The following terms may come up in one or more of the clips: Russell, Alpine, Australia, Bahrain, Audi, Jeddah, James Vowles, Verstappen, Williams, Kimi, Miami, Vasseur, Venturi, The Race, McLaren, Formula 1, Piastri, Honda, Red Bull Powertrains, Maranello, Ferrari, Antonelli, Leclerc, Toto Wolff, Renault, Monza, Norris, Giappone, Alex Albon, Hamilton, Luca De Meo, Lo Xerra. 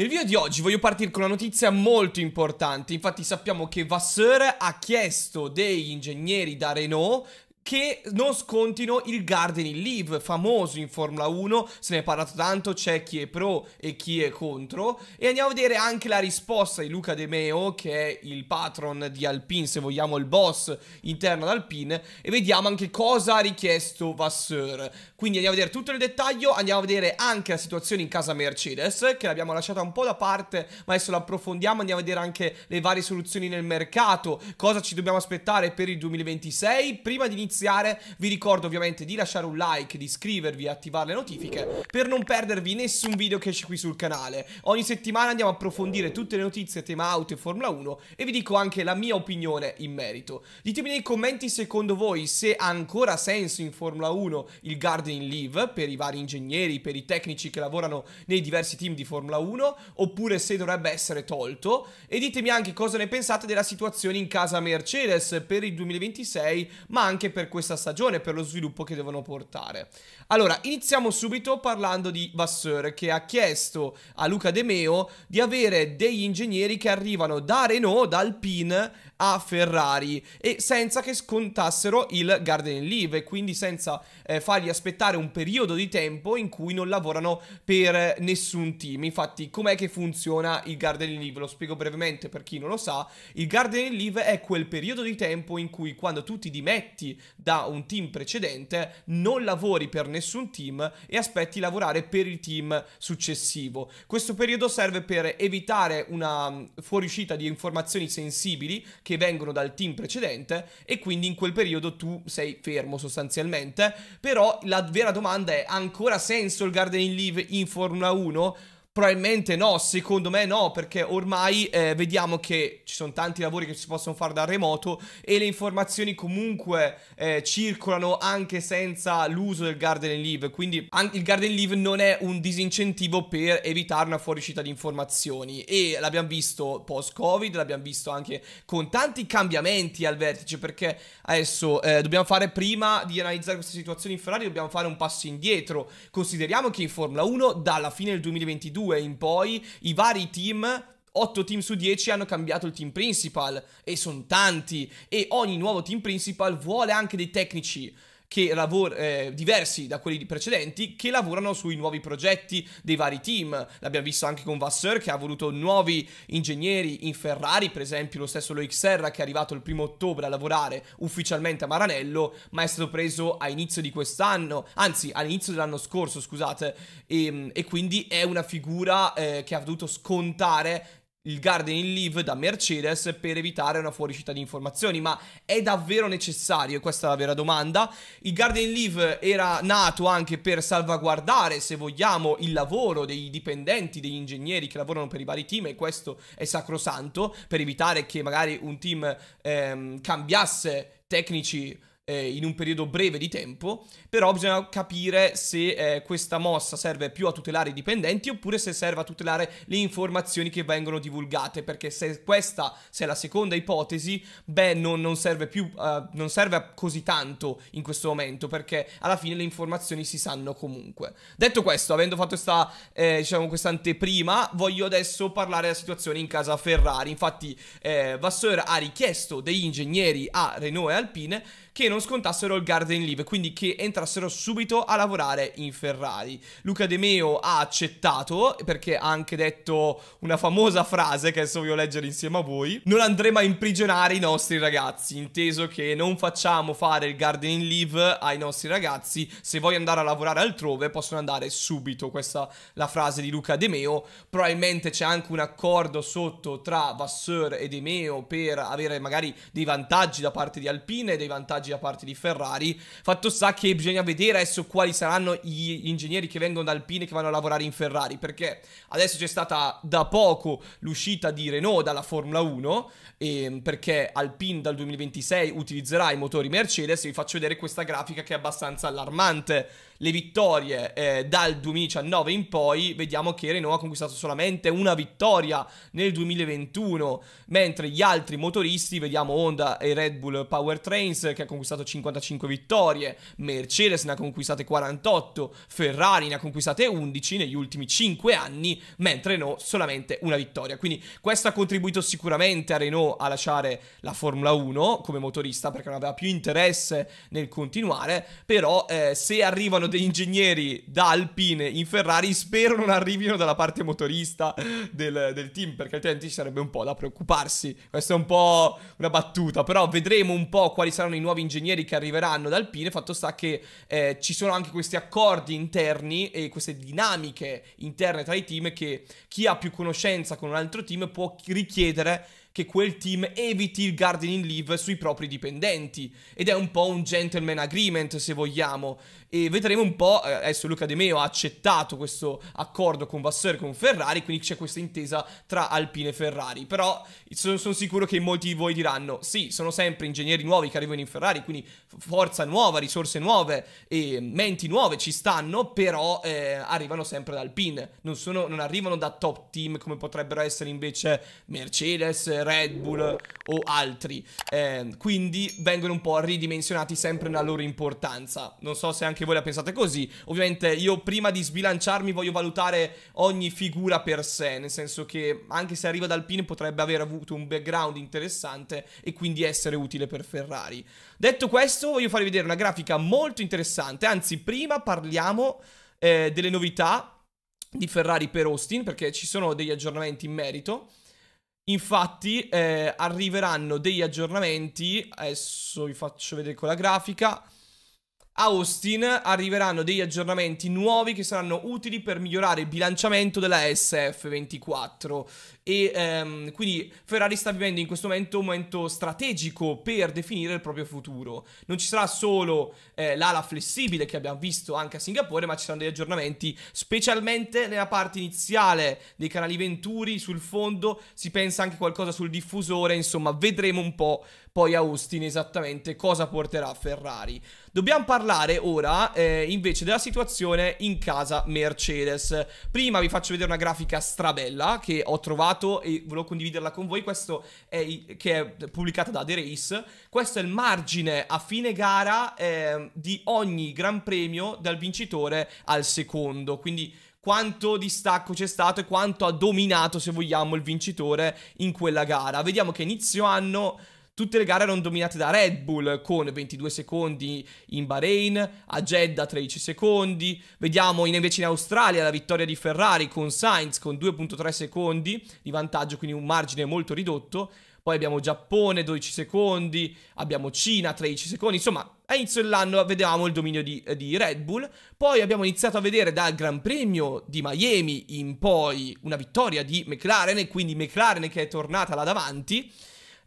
Nel video di oggi voglio partire con una notizia molto importante. Infatti sappiamo che Vasseur ha chiesto degli ingegneri da Renault che non scontino il gardening leave, famoso in Formula 1, se ne è parlato tanto, c'è chi è pro e chi è contro, e andiamo a vedere anche la risposta di Luca De Meo, che è il patron di Alpine, se vogliamo il boss interno ad Alpine, e vediamo anche cosa ha richiesto Vasseur. Quindi andiamo a vedere tutto nel dettaglio, andiamo a vedere anche la situazione in casa Mercedes, che l'abbiamo lasciata un po' da parte, ma adesso la approfondiamo, andiamo a vedere anche le varie soluzioni nel mercato, cosa ci dobbiamo aspettare per il 2026, prima di iniziare. Vi ricordo ovviamente di lasciare un like, di iscrivervi e attivare le notifiche per non perdervi nessun video che esce qui sul canale. Ogni settimana andiamo a approfondire tutte le notizie tema auto e Formula 1 e vi dico anche la mia opinione in merito. Ditemi nei commenti secondo voi se ha ancora senso in Formula 1 il gardening leave per i vari ingegneri, per i tecnici che lavorano nei diversi team di Formula 1, oppure se dovrebbe essere tolto, e ditemi anche cosa ne pensate della situazione in casa Mercedes per il 2026 ma anche per questa stagione, per lo sviluppo che devono portare. Allora, iniziamo subito parlando di Vasseur, che ha chiesto a Luca De Meo di avere degli ingegneri che arrivano da Renault, da Alpine a Ferrari, e senza che scontassero il gardening leave, e quindi senza fargli aspettare un periodo di tempo in cui non lavorano per nessun team. Infatti, com'è che funziona il gardening leave? Lo spiego brevemente per chi non lo sa. Il gardening leave è quel periodo di tempo in cui, quando tu ti dimetti da un team precedente, non lavori per nessun team e aspetti di lavorare per il team successivo. Questo periodo serve per evitare una fuoriuscita di informazioni sensibili che vengono dal team precedente, e quindi in quel periodo tu sei fermo sostanzialmente. Però la vera domanda è: ha ancora senso il gardening leave in Formula 1? Probabilmente no, secondo me no, perché ormai vediamo che ci sono tanti lavori che si possono fare da remoto e le informazioni comunque circolano anche senza l'uso del gardening leave, quindi il gardening leave non è un disincentivo per evitare una fuoriuscita di informazioni, e l'abbiamo visto post-Covid, l'abbiamo visto anche con tanti cambiamenti al vertice, perché adesso dobbiamo fare, prima di analizzare questa situazione in Ferrari, dobbiamo fare un passo indietro. Consideriamo che in Formula 1 dalla fine del 2022 in poi i vari team, 8 team su 10, hanno cambiato il team principal, e sono tanti, e ogni nuovo team principal vuole anche dei tecnici che diversi da quelli precedenti, che lavorano sui nuovi progetti dei vari team. L'abbiamo visto anche con Vasseur, che ha voluto nuovi ingegneri in Ferrari, per esempio lo stesso Lo Xerra, che è arrivato il 1° ottobre a lavorare ufficialmente a Maranello, ma è stato preso a inizio di quest'anno, anzi all'inizio dell'anno scorso, scusate, e quindi è una figura che ha dovuto scontare il gardening leave da Mercedes per evitare una fuoriuscita di informazioni. Ma è davvero necessario? Questa è la vera domanda. Il gardening leave era nato anche per salvaguardare, se vogliamo, il lavoro dei dipendenti, degli ingegneri che lavorano per i vari team, e questo è sacrosanto, per evitare che magari un team cambiasse tecnici in un periodo breve di tempo. Però bisogna capire se questa mossa serve più a tutelare i dipendenti oppure se serve a tutelare le informazioni che vengono divulgate, perché se questa, se è la seconda ipotesi, beh, non serve così tanto in questo momento, perché alla fine le informazioni si sanno comunque. Detto questo, avendo fatto questa anteprima, voglio adesso parlare della situazione in casa Ferrari. Infatti Vasseur ha richiesto degli ingegneri a Renault e Alpine che non scontassero il gardening leave, quindi che entrassero subito a lavorare in Ferrari. Luca De Meo ha accettato, perché ha anche detto una famosa frase che adesso voglio leggere insieme a voi: non andremo a imprigionare i nostri ragazzi, inteso che non facciamo fare il gardening leave ai nostri ragazzi, se vogliono andare a lavorare altrove possono andare subito. Questa è la frase di Luca De Meo. Probabilmente c'è anche un accordo sotto tra Vasseur e De Meo per avere magari dei vantaggi da parte di Alpine e dei vantaggi da parte di Ferrari. Fatto sta che bisogna vedere adesso quali saranno gli ingegneri che vengono da Alpine e che vanno a lavorare in Ferrari, perché adesso c'è stata da poco l'uscita di Renault dalla Formula 1, perché Alpine dal 2026 utilizzerà i motori Mercedes. Vi faccio vedere questa grafica che è abbastanza allarmante. le vittorie dal 2019 in poi, vediamo che Renault ha conquistato solamente una vittoria nel 2021, mentre gli altri motoristi, vediamo Honda e Red Bull Powertrains che ha conquistato 55 vittorie, Mercedes ne ha conquistate 48, Ferrari ne ha conquistate 11 negli ultimi 5 anni, mentre Renault solamente una vittoria. Quindi questo ha contribuito sicuramente a Renault a lasciare la Formula 1 come motorista, perché non aveva più interesse nel continuare, però se arrivano degli ingegneri da Alpine in Ferrari, spero non arrivino dalla parte motorista del team, perché altrimenti ci sarebbe un po' da preoccuparsi. Questa è un po' una battuta, però vedremo un po' quali saranno i nuovi ingegneri che arriveranno da Alpine. Fatto sta che ci sono anche questi accordi interni e queste dinamiche interne tra i team, che chi ha più conoscenza con un altro team può richiedere che quel team eviti il gardening leave sui propri dipendenti, ed è un po' un gentleman agreement, se vogliamo, e vedremo un po'. Adesso Luca De Meo ha accettato questo accordo con Vasseur e con Ferrari, quindi c'è questa intesa tra Alpine e Ferrari. Però sono sicuro che molti di voi diranno sì, sono sempre ingegneri nuovi che arrivano in Ferrari, quindi forza nuova, risorse nuove e menti nuove ci stanno, però arrivano sempre da Alpine, non arrivano da top team come potrebbero essere invece Mercedes, Red Bull o altri, quindi vengono un po' ridimensionati sempre nella loro importanza. Non so se anche voi la pensate così. Ovviamente io, prima di sbilanciarmi, voglio valutare ogni figura per sé, nel senso che anche se arriva da Alpine potrebbe aver avuto un background interessante e quindi essere utile per Ferrari. Detto questo, voglio farvi vedere una grafica molto interessante, anzi prima parliamo delle novità di Ferrari per Austin, perché ci sono degli aggiornamenti in merito. Infatti arriveranno degli aggiornamenti, adesso vi faccio vedere con la grafica. A Austin arriveranno degli aggiornamenti nuovi che saranno utili per migliorare il bilanciamento della SF24, e quindi Ferrari sta vivendo in questo momento un momento strategico per definire il proprio futuro. Non ci sarà solo l'ala flessibile che abbiamo visto anche a Singapore, ma ci saranno degli aggiornamenti specialmente nella parte iniziale dei canali venturi, sul fondo, si pensa anche qualcosa sul diffusore. Insomma, vedremo un po' poi a Austin esattamente cosa porterà Ferrari. Dobbiamo parlare ora invece della situazione in casa Mercedes. Prima vi faccio vedere una grafica strabella che ho trovato e volevo condividerla con voi. Questo che è pubblicata da The Race. Questo è il margine a fine gara di ogni gran premio, dal vincitore al secondo, quindi quanto distacco c'è stato e quanto ha dominato, se vogliamo, il vincitore in quella gara. Vediamo che inizio anno tutte le gare erano dominate da Red Bull, con 22 secondi in Bahrain, a Jeddah 13 secondi. Vediamo invece in Australia la vittoria di Ferrari con Sainz con 2.3 secondi di vantaggio, quindi un margine molto ridotto. Poi abbiamo Giappone 12 secondi, abbiamo Cina 13 secondi, insomma a inizio dell'anno vedevamo il dominio di Red Bull. Poi abbiamo iniziato a vedere dal Gran Premio di Miami in poi una vittoria di McLaren, e quindi McLaren che è tornata là davanti.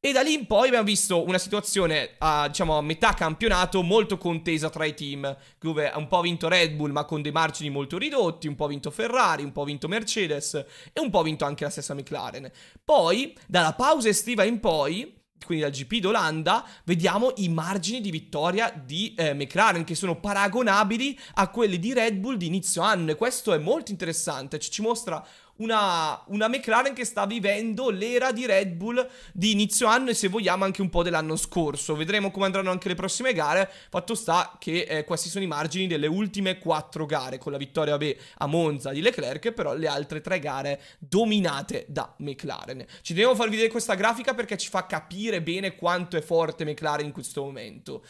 E da lì in poi abbiamo visto una situazione diciamo a metà campionato molto contesa tra i team, dove un po' ha vinto Red Bull ma con dei margini molto ridotti, un po' ha vinto Ferrari, un po' ha vinto Mercedes e un po' ha vinto anche la stessa McLaren. Poi dalla pausa estiva in poi, quindi dal GP d'Olanda, vediamo i margini di vittoria di McLaren che sono paragonabili a quelli di Red Bull di inizio anno, e questo è molto interessante, ci mostra una McLaren che sta vivendo l'era di Red Bull di inizio anno e, se vogliamo, anche un po' dell'anno scorso. Vedremo come andranno anche le prossime gare. Fatto sta che questi sono i margini delle ultime 4 gare, con la vittoria a Monza di Leclerc, però le altre 3 gare dominate da McLaren. Ci devo farvi vedere questa grafica perché ci fa capire bene quanto è forte McLaren in questo momento.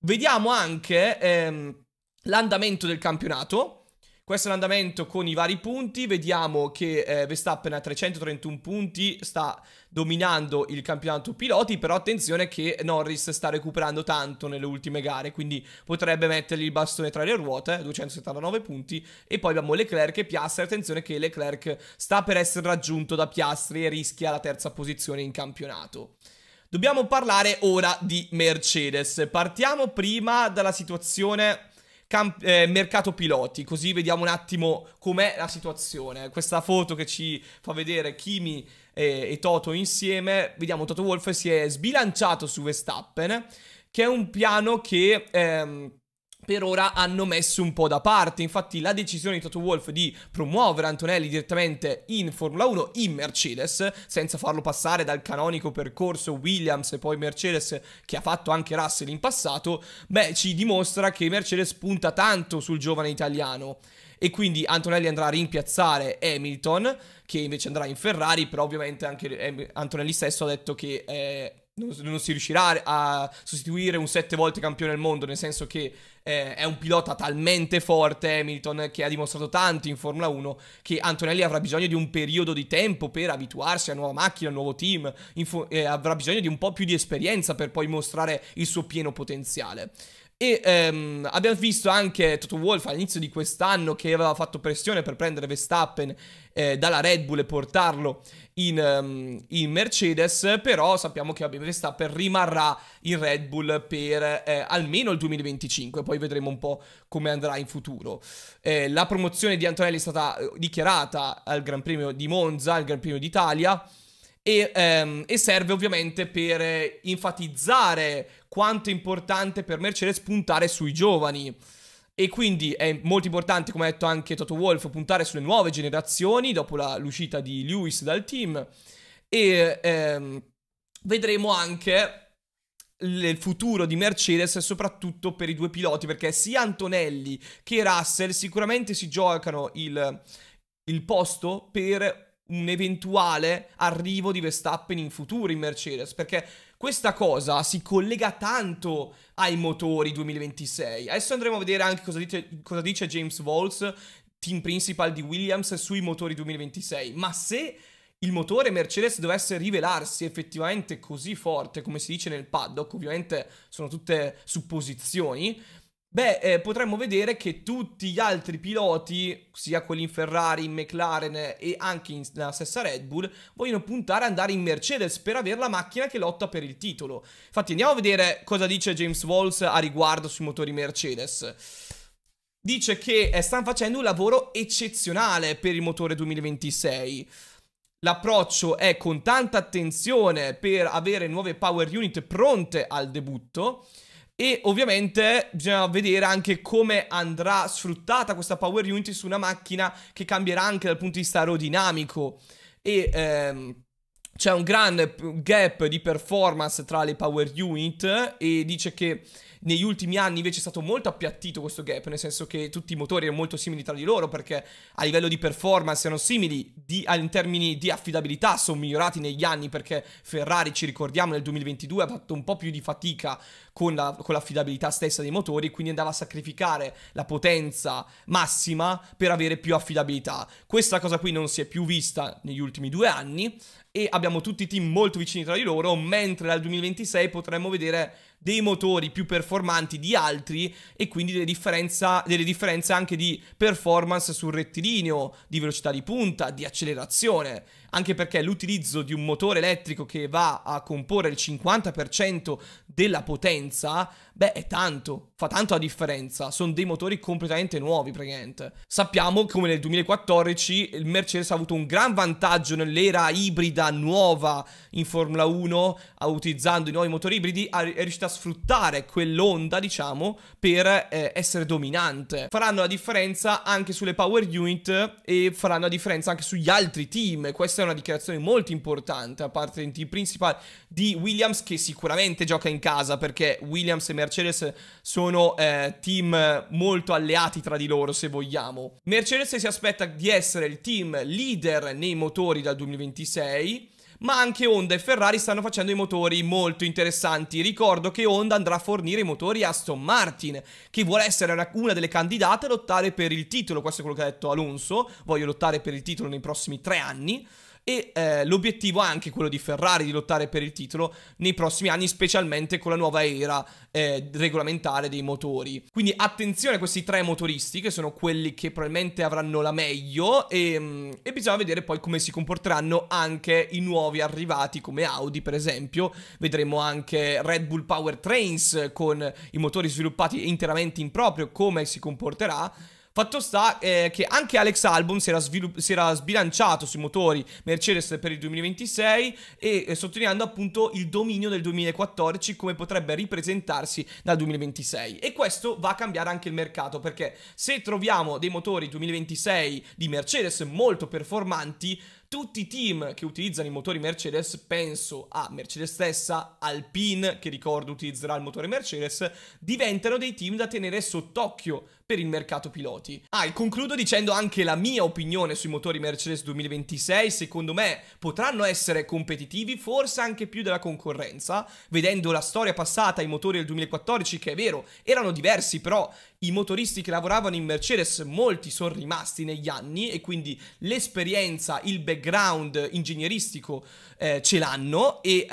Vediamo anche l'andamento del campionato. Questo è l'andamento con i vari punti. Vediamo che Verstappen ha 331 punti, sta dominando il campionato piloti, però attenzione che Norris sta recuperando tanto nelle ultime gare, quindi potrebbe mettergli il bastone tra le ruote, 279 punti. E poi abbiamo Leclerc e Piastri, attenzione che Leclerc sta per essere raggiunto da Piastri e rischia la terza posizione in campionato. Dobbiamo parlare ora di Mercedes. Partiamo prima dalla situazione mercato piloti, così vediamo un attimo com'è la situazione. Questa foto che ci fa vedere Kimi e Toto insieme, vediamo Toto Wolff si è sbilanciato su Verstappen, che è un piano che per ora hanno messo un po' da parte. Infatti la decisione di Toto Wolff di promuovere Antonelli direttamente in Formula 1 in Mercedes, senza farlo passare dal canonico percorso Williams e poi Mercedes che ha fatto anche Russell in passato, beh, ci dimostra che Mercedes punta tanto sul giovane italiano. E quindi Antonelli andrà a rimpiazzare Hamilton, che invece andrà in Ferrari, però ovviamente anche Antonelli stesso ha detto che non si riuscirà a sostituire un 7 volte campione del mondo, nel senso che è un pilota talmente forte Hamilton, che ha dimostrato tanto in Formula 1, che Antonelli avrà bisogno di un periodo di tempo per abituarsi a nuova macchina, a nuovo team, avrà bisogno di un po' più di esperienza per poi mostrare il suo pieno potenziale. E abbiamo visto anche Toto Wolff all'inizio di quest'anno che aveva fatto pressione per prendere Verstappen dalla Red Bull e portarlo in Mercedes, però sappiamo che Verstappen rimarrà in Red Bull per almeno il 2025, poi vedremo un po' come andrà in futuro. La promozione di Antonelli è stata dichiarata al Gran Premio di Monza, al Gran Premio d'Italia, e serve ovviamente per enfatizzare quanto è importante per Mercedes puntare sui giovani, e quindi è molto importante, come ha detto anche Toto Wolff, puntare sulle nuove generazioni dopo l'uscita di Lewis dal team. E vedremo anche il futuro di Mercedes soprattutto per i due piloti, perché sia Antonelli che Russell sicuramente si giocano il posto per un eventuale arrivo di Verstappen in futuro in Mercedes, perché questa cosa si collega tanto ai motori 2026. Adesso andremo a vedere anche cosa dice James Vowles, team principal di Williams, sui motori 2026, ma se il motore Mercedes dovesse rivelarsi effettivamente così forte come si dice nel paddock, ovviamente sono tutte supposizioni, beh, potremmo vedere che tutti gli altri piloti, sia quelli in Ferrari, in McLaren e anche nella stessa Red Bull, vogliono puntare ad andare in Mercedes per avere la macchina che lotta per il titolo. Infatti andiamo a vedere cosa dice James Vowles a riguardo sui motori Mercedes. Dice che stanno facendo un lavoro eccezionale per il motore 2026. L'approccio è con tanta attenzione per avere nuove power unit pronte al debutto. E ovviamente bisogna vedere anche come andrà sfruttata questa power unit su una macchina che cambierà anche dal punto di vista aerodinamico. E c'è un gran gap di performance tra le power unit, e dice che negli ultimi anni invece è stato molto appiattito questo gap, nel senso che tutti i motori erano molto simili tra di loro, perché a livello di performance erano simili, in termini di affidabilità sono migliorati negli anni, perché Ferrari, ci ricordiamo, nel 2022 ha fatto un po' più di fatica con l'affidabilità stessa dei motori, quindi andava a sacrificare la potenza massima per avere più affidabilità. Questa cosa qui non si è più vista negli ultimi 2 anni, e abbiamo tutti i team molto vicini tra di loro, mentre dal 2026 potremmo vedere dei motori più performanti di altri, e quindi delle differenze anche di performance sul rettilineo, di velocità di punta, di accelerazione, anche perché l'utilizzo di un motore elettrico che va a comporre il 50% della potenza, beh, è tanto, fa tanto la differenza, sono dei motori completamente nuovi praticamente. Sappiamo come nel 2014 il Mercedes ha avuto un gran vantaggio nell'era ibrida nuova in Formula 1, utilizzando i nuovi motori ibridi, è riuscito a sfruttare quell'onda, diciamo, per essere dominante. Faranno la differenza anche sulle power unit e faranno la differenza anche sugli altri team, e questa è una dichiarazione molto importante a parte del team principale di Williams, che sicuramente gioca in casa, perché Williams e Mercedes sono team molto alleati tra di loro, se vogliamo. Mercedes si aspetta di essere il team leader nei motori dal 2026, ma anche Honda e Ferrari stanno facendo i motori molto interessanti. Ricordo che Honda andrà a fornire i motori a Aston Martin, che vuole essere una delle candidate a lottare per il titolo. Questo è quello che ha detto Alonso: voglio lottare per il titolo nei prossimi 3 anni. E l'obiettivo è anche quello di Ferrari, di lottare per il titolo nei prossimi anni, specialmente con la nuova era regolamentare dei motori. Quindi attenzione a questi 3 motoristi, che sono quelli che probabilmente avranno la meglio, e bisogna vedere poi come si comporteranno anche i nuovi arrivati come Audi, per esempio. Vedremo anche Red Bull Powertrains con i motori sviluppati interamente in proprio, come si comporterà. Fatto sta che anche Alex Albon si era sbilanciato sui motori Mercedes per il 2026 e sottolineando appunto il dominio del 2014 come potrebbe ripresentarsi dal 2026. E questo va a cambiare anche il mercato, perché se troviamo dei motori 2026 di Mercedes molto performanti, tutti i team che utilizzano i motori Mercedes, penso a Mercedes stessa, Alpine, che ricordo utilizzerà il motore Mercedes, diventano dei team da tenere sott'occhio per il mercato piloti. E concludo dicendo anche la mia opinione sui motori Mercedes 2026. Secondo me potranno essere competitivi, forse anche più della concorrenza, vedendo la storia passata, i motori del 2014 che è vero erano diversi, però i motoristi che lavoravano in Mercedes molti sono rimasti negli anni e quindi l'esperienza, il background ingegneristico ce l'hanno e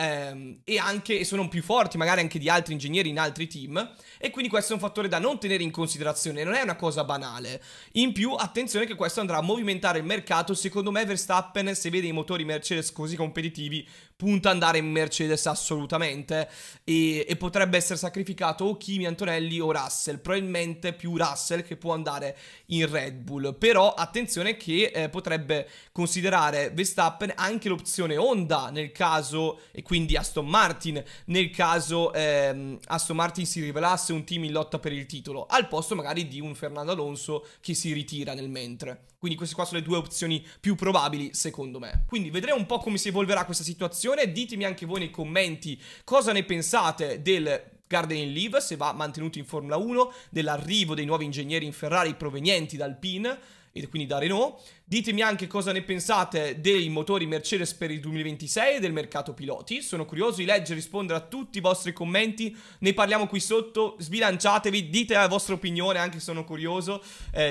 sono più forti magari anche di altri ingegneri in altri team, e quindi questo è un fattore da non tenere in considerazione. Non è una cosa banale. In più, attenzione che questo andrà a movimentare il mercato. Secondo me Verstappen, se vede i motori Mercedes così competitivi, punta ad andare in Mercedes assolutamente e potrebbe essere sacrificato o Kimi, Antonelli o Russell, probabilmente più Russell, che può andare in Red Bull. Però attenzione che potrebbe considerare Verstappen anche l'opzione Honda nel caso, e quindi Aston Martin nel caso Aston Martin si rivelasse un team in lotta per il titolo, al posto magari di un Fernando Alonso che si ritira nel mentre. Quindi queste qua sono le due opzioni più probabili secondo me. Quindi vedremo un po' come si evolverà questa situazione. Ditemi anche voi nei commenti cosa ne pensate del Gardening Leave, se va mantenuto in Formula 1, dell'arrivo dei nuovi ingegneri in Ferrari provenienti da Alpine e quindi da Renault. Ditemi anche cosa ne pensate dei motori Mercedes per il 2026 e del mercato piloti. Sono curioso di leggere e rispondere a tutti i vostri commenti. Ne parliamo qui sotto, sbilanciatevi, dite la vostra opinione, anche sono curioso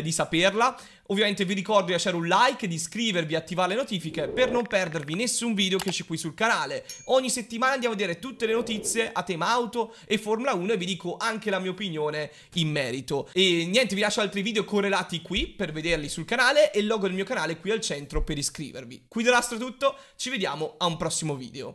di saperla. Ovviamente vi ricordo di lasciare un like, di iscrivervi, attivare le notifiche per non perdervi nessun video che c'è qui sul canale. Ogni settimana andiamo a vedere tutte le notizie a tema auto e Formula 1 e vi dico anche la mia opinione in merito. E niente, vi lascio altri video correlati qui per vederli sul canale e il logo del mio canale qui al centro per iscrivervi. Qui dell'Astro è tutto, ci vediamo a un prossimo video.